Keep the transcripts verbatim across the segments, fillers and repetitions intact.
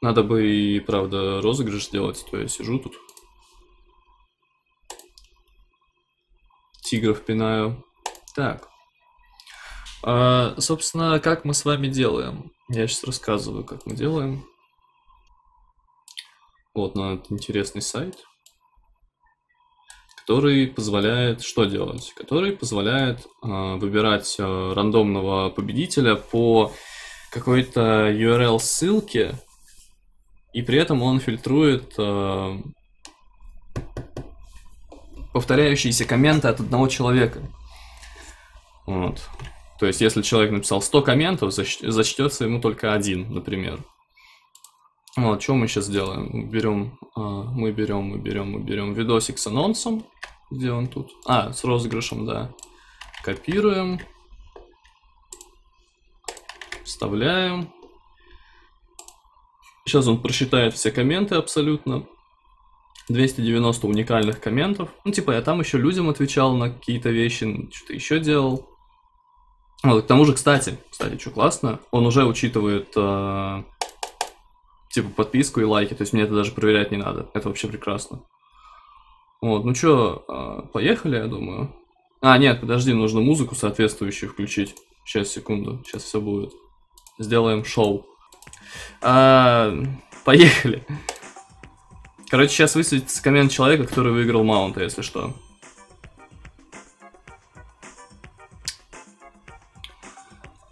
Надо бы и, правда, розыгрыш сделать, то я сижу тут. Тигров пинаю. Так. А, собственно, как мы с вами делаем? Я сейчас рассказываю, как мы делаем. Вот, ну, это интересный сайт, который позволяет что делать? Который позволяет а, выбирать а, рандомного победителя по какой-то ю ар эл ссылке, и при этом он фильтрует а, повторяющиеся комменты от одного человека. Вот. То есть, если человек написал сто комментов, зачтется ему только один, например. Вот, что мы сейчас делаем? Берем, мы берем, мы берем, мы берем видосик с анонсом. Где он тут? А, с розыгрышем, да. Копируем. Вставляем. Сейчас он просчитает все комменты абсолютно. двести девяносто уникальных комментов. Ну, типа, я там еще людям отвечал на какие-то вещи, что-то еще делал. Вот, к тому же, кстати, кстати, что классно, он уже учитывает э, типа подписку и лайки, то есть мне это даже проверять не надо, это вообще прекрасно. Вот, ну что, э, поехали, я думаю. А, нет, подожди, нужно музыку соответствующую включить. Сейчас, секунду, сейчас все будет. Сделаем шоу. А, поехали. Короче, сейчас высветится коммент человека, который выиграл маунта, если что.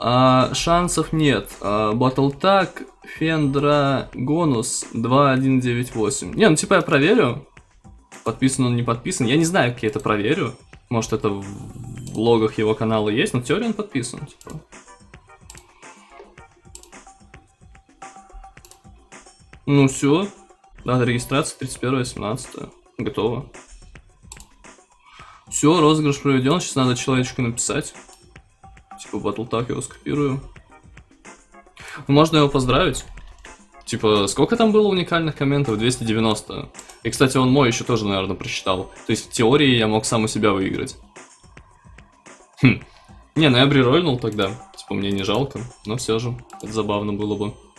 А, шансов нет. А, Battletech, Fendra, Gonus два один девять восемь. Не, ну типа я проверю. Подписан он, не подписан. Я не знаю, как я это проверю. Может, это в влогах его канала есть, но в теории он подписан. Типа. Ну все. Дата регистрации тридцать первое семнадцатое. Готово. Все, розыгрыш проведен. Сейчас надо человечку написать. Типа Battletech его скопирую. Можно его поздравить. Типа, сколько там было уникальных комментов? двести девяносто. И, кстати, он мой еще тоже, наверное, просчитал. То есть, в теории я мог сам у себя выиграть. Хм. Не, ну я прирольнул тогда. Типа, мне не жалко. Но все же, это забавно было бы.